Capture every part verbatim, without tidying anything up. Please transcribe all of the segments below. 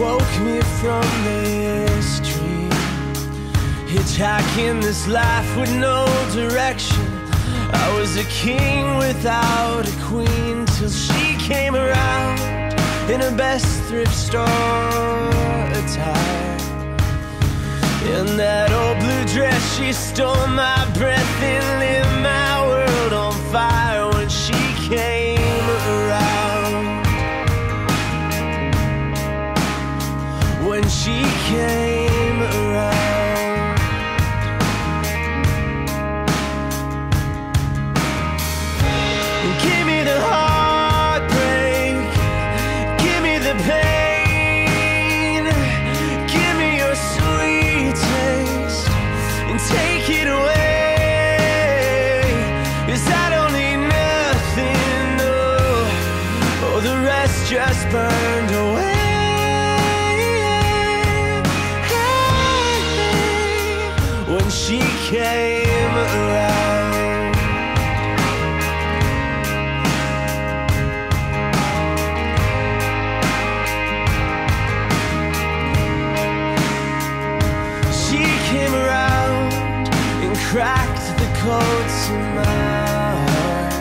woke me from this dream. Hitchhiking this life with no direction. I was a king without a queen till she came around in her best thrift store attire. In that old blue dress, she stole my breath and lit my world on fire when she came around. When she came around. Give me the heartbreak, give me the pain. Take it away, 'cause I don't need nothing, no. Oh, the rest just burned away. Hey, when she came around. She came around, cracked the coats in my heart.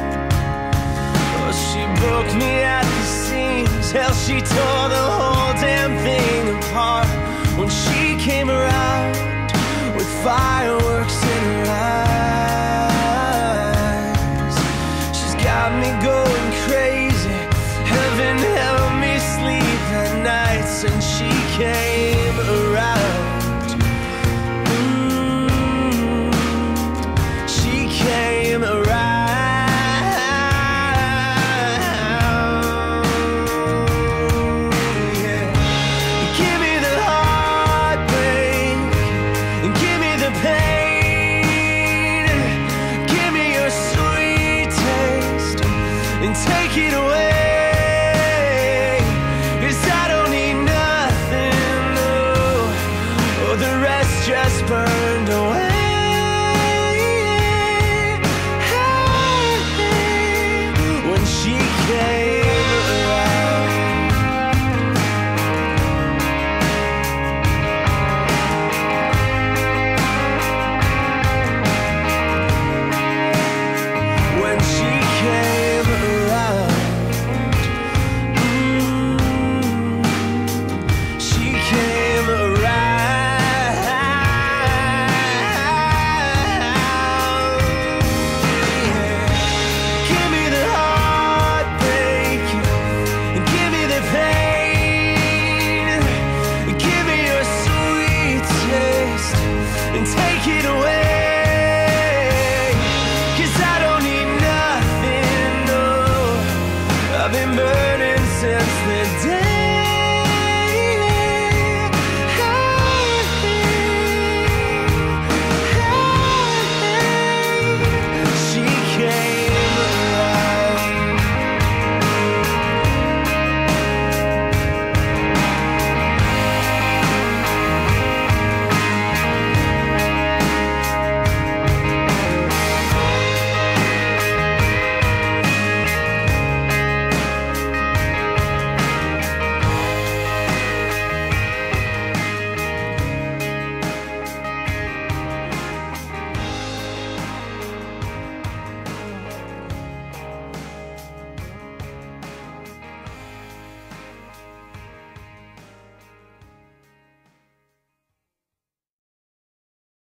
Oh, she broke me at the seams, hell, she tore the whole damn thing apart when she came around with fireworks in her eyes. She's got me going crazy, heaven help me sleep at nights, and she came around.